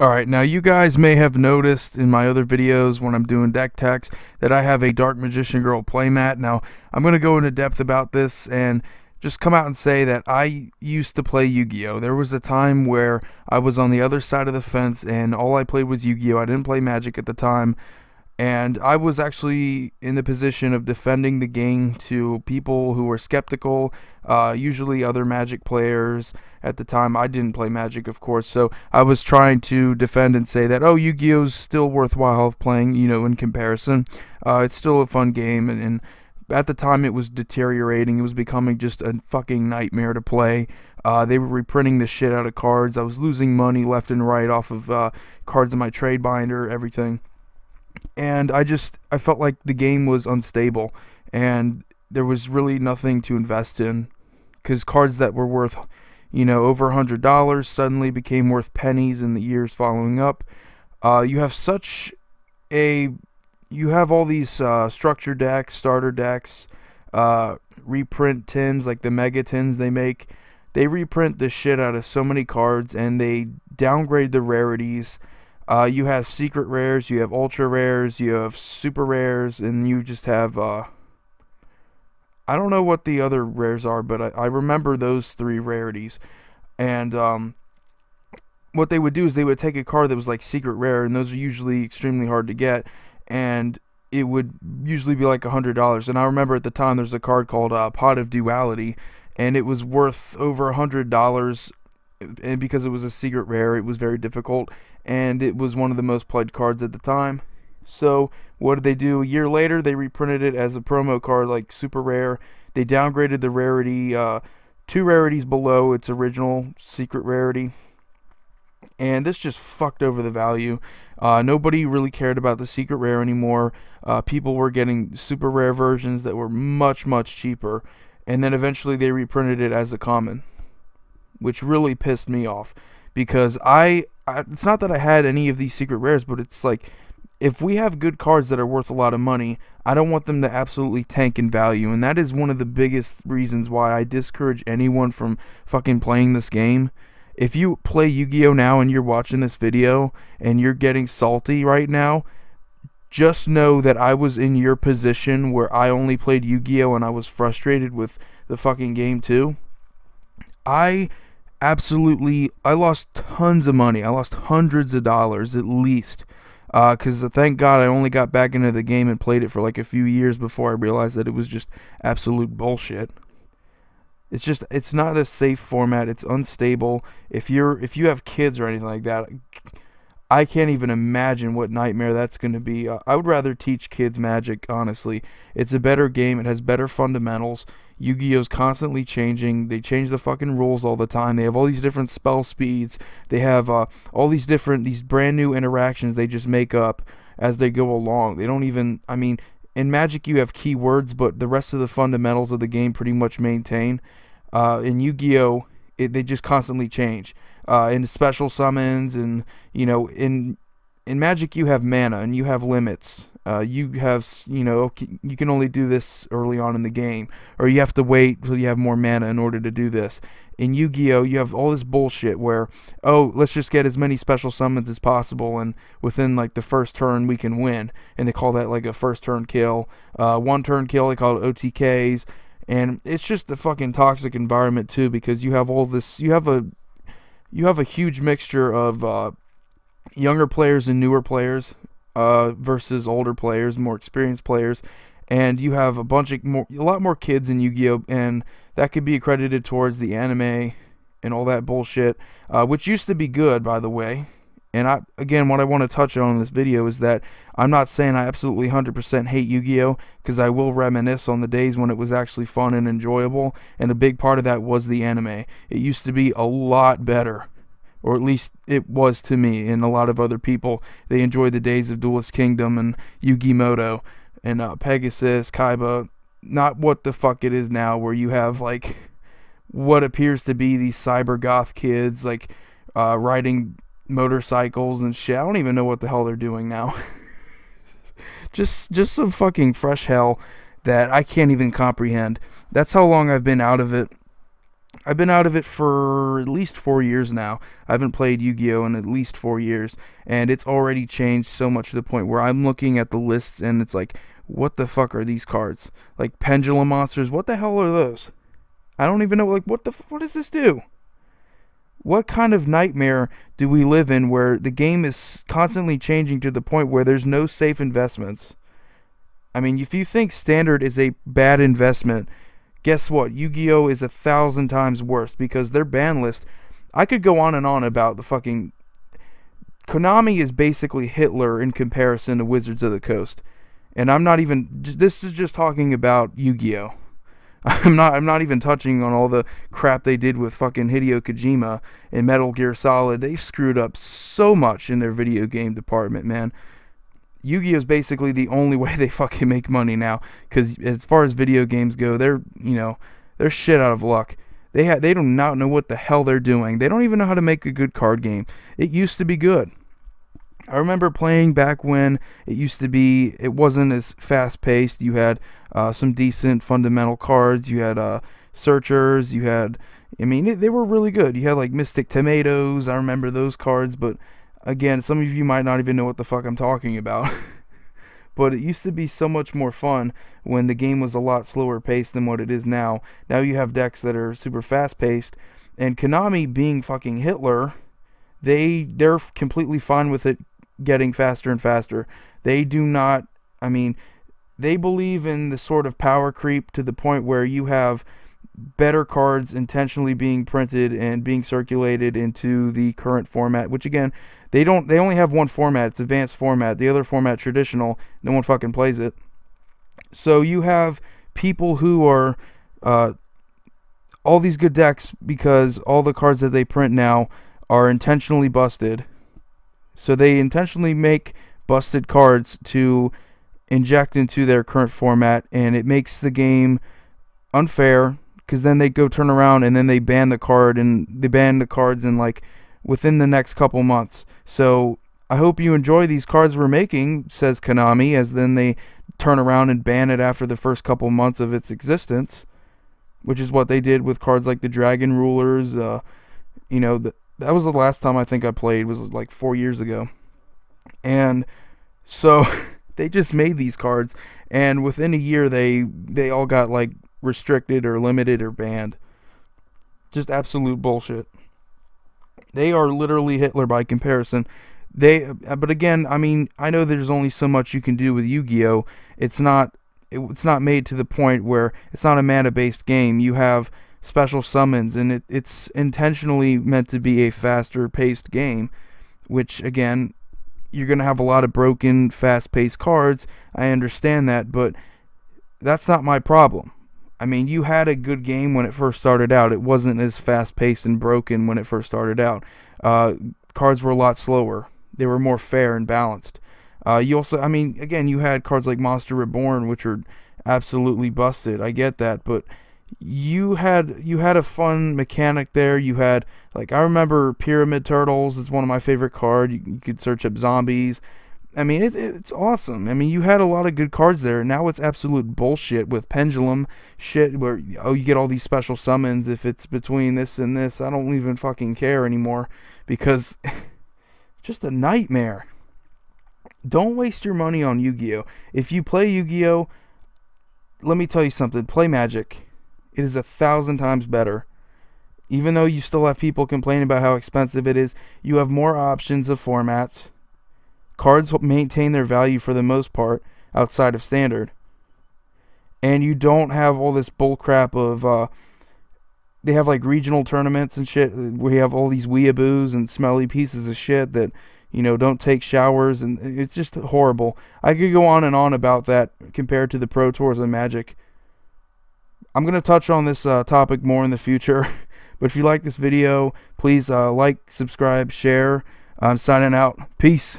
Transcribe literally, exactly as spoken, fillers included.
Alright, now you guys may have noticed in my other videos when I'm doing deck techs that I have a Dark Magician Girl playmat. Now, I'm going to go into depth about this and just come out and say that I used to play Yu-Gi-Oh! There was a time where I was on the other side of the fence and all I played was Yu-Gi-Oh! I didn't play Magic at the time. And I was actually in the position of defending the game to people who were skeptical, uh, usually other Magic players. At the time, I didn't play Magic, of course, so I was trying to defend and say that, oh, Yu-Gi-Oh's still worthwhile of playing, you know, in comparison. Uh, it's still a fun game, and, and at the time it was deteriorating. It was becoming just a fucking nightmare to play. Uh, they were reprinting the shit out of cards. I was losing money left and right off of uh, cards in my trade binder, everything. And I just, I felt like the game was unstable, and there was really nothing to invest in, because cards that were worth, you know, over a hundred dollars suddenly became worth pennies in the years following up. Uh, you have such a, you have all these uh, structure decks, starter decks, uh, reprint tins, like the mega tins they make. They reprint the shit out of so many cards, and they downgrade the rarities. Uh, you have secret rares, you have ultra rares, you have super rares, and you just have, uh, I don't know what the other rares are, but I, I remember those three rarities. And um, what they would do is they would take a card that was like secret rare, and those are usually extremely hard to get, and it would usually be like a hundred dollars. And I remember at the time there's a card called uh, Pot of Duality, and it was worth over a hundred dollars. And because it was a secret rare, it was very difficult, and it was one of the most played cards at the time. So what did they do? A year later, they reprinted it as a promo card, like super rare. They downgraded the rarity uh, two rarities below its original secret rarity, and this just fucked over the value. Uh, nobody really cared about the secret rare anymore. Uh, people were getting super rare versions that were much, much cheaper, and then eventually they reprinted it as a common, which really pissed me off, because I, I, it's not that I had any of these secret rares, but it's like, if we have good cards that are worth a lot of money, I don't want them to absolutely tank in value, and that is one of the biggest reasons why I discourage anyone from fucking playing this game. If you play Yu-Gi-Oh now and you're watching this video, and you're getting salty right now, just know that I was in your position where I only played Yu-Gi-Oh and I was frustrated with the fucking game too. I... Absolutely, I lost tons of money. I lost hundreds of dollars at least, because uh, thank God I only got back into the game and played it for like a few years before I realized that it was just absolute bullshit. It's just, it's not a safe format. It's unstable. If you're, if you have kids or anything like that, I can't even imagine what nightmare that's going to be. Uh, I would rather teach kids Magic, honestly. It's a better game. It has better fundamentals. Yu-Gi-Oh's constantly changing. They change the fucking rules all the time. They have all these different spell speeds. They have uh, all these different, these brand new interactions they just make up as they go along. They don't even, I mean, in Magic you have keywords, but the rest of the fundamentals of the game pretty much maintain. Uh, in Yu-Gi-Oh, they just constantly change. Uh, in special summons, and, you know, in in Magic you have mana and you have limits. Uh, you have, you know, you can only do this early on in the game, or you have to wait till you have more mana in order to do this. In Yu-Gi-Oh, you have all this bullshit where, oh, let's just get as many special summons as possible, and within like the first turn we can win, and they call that like a first turn kill. Uh, one turn kill, they call it O T Ks, and it's just a fucking toxic environment too, because you have all this, you have a, you have a huge mixture of uh, younger players and newer players. Uh, versus older players, more experienced players, and you have a bunch of more, a lot more kids in Yu-Gi-Oh, and that could be accredited towards the anime and all that bullshit, uh, which used to be good, by the way. And I, again, what I want to touch on in this video is that I'm not saying I absolutely one hundred percent hate Yu-Gi-Oh, because I will reminisce on the days when it was actually fun and enjoyable, and a big part of that was the anime. It used to be a lot better. Or at least it was to me and a lot of other people. They enjoyed the days of Duelist Kingdom and Yugi Moto and uh, Pegasus, Kaiba. Not what the fuck it is now, where you have like what appears to be these cyber goth kids, like uh, riding motorcycles and shit. I don't even know what the hell they're doing now. just, just some fucking fresh hell that I can't even comprehend. That's how long I've been out of it. I've been out of it for at least four years now. I haven't played Yu-Gi-Oh! In at least four years, and it's already changed so much to the point where I'm looking at the lists and it's like, what the fuck are these cards? Like Pendulum Monsters, what the hell are those? I don't even know, like, what the, what does this do? What kind of nightmare do we live in where the game is constantly changing to the point where there's no safe investments? I mean, if you think Standard is a bad investment, guess what? Yu-Gi-Oh! Is a thousand times worse, because their ban list, I could go on and on about the fucking... Konami is basically Hitler in comparison to Wizards of the Coast. And I'm not even... This is just talking about Yu-Gi-Oh! I'm not, I'm not even touching on all the crap they did with fucking Hideo Kojima and Metal Gear Solid. They screwed up so much in their video game department, man. Yu-Gi-Oh! Is basically the only way they fucking make money now, because as far as video games go, they're, you know, they're shit out of luck. They ha they do not know what the hell they're doing. They don't even know how to make a good card game. It used to be good. I remember playing back when it used to be, it wasn't as fast-paced. You had uh, some decent fundamental cards. You had uh, searchers. You had, I mean, it, they were really good. You had, like, Mystic Tomatoes. I remember those cards, but, again, some of you might not even know what the fuck I'm talking about. But it used to be so much more fun when the game was a lot slower paced than what it is now. Now you have decks that are super fast-paced, and Konami being fucking Hitler, they, they're completely fine with it getting faster and faster. They do not, I mean, they believe in the sort of power creep to the point where you have better cards intentionally being printed and being circulated into the current format, which, again, they don't, they only have one format. It's advanced format. The other format, traditional, no one fucking plays it. So you have people who are uh, all these good decks because all the cards that they print now are intentionally busted. So they intentionally make busted cards to inject into their current format, and it makes the game unfair, because then they go turn around and then they ban the card, and they ban the cards in, like, within the next couple months. So I hope you enjoy these cards we're making, says Konami, as then they turn around and ban it after the first couple months of its existence, which is what they did with cards like the Dragon Rulers. Uh, you know, the That was the last time I think I played, was like four years ago. And so they just made these cards, and within a year they they all got, like, restricted or limited or banned. Just absolute bullshit. They are literally Hitler by comparison. They but again, I mean, I know there's only so much you can do with Yu-Gi-Oh! It's not it, it's not made to the point where it's not a mana-based game. You have special summons, and it, it's intentionally meant to be a faster paced game, which, again, you're gonna have a lot of broken fast paced cards. I understand that, but that's not my problem. I mean, you had a good game when it first started out. It wasn't as fast paced and broken when it first started out. Uh, cards were a lot slower. They were more fair and balanced. Uh, you also, I mean, again, you had cards like Monster Reborn, which are absolutely busted. I get that, but you had you had a fun mechanic there. You had, like, I remember Pyramid Turtles is one of my favorite cards. You, you could search up zombies. I mean, it, it's awesome. I mean, you had a lot of good cards there. Now it's absolute bullshit with Pendulum shit where, oh, you get all these special summons if it's between this and this. I don't even fucking care anymore, because just a nightmare. Don't waste your money on Yu-Gi-Oh! If you play Yu-Gi-Oh!, let me tell you something. Play Magic. It is a thousand times better. Even though you still have people complaining about how expensive it is, you have more options of formats. Cards maintain their value for the most part outside of Standard. And you don't have all this bullcrap of... Uh, they have, like, regional tournaments and shit where you have all these weeaboos and smelly pieces of shit that, you know, don't take showers. And it's just horrible. I could go on and on about that compared to the Pro Tours and Magic. I'm going to touch on this uh, topic more in the future, but if you like this video, please uh, like, subscribe, share. I'm signing out. Peace.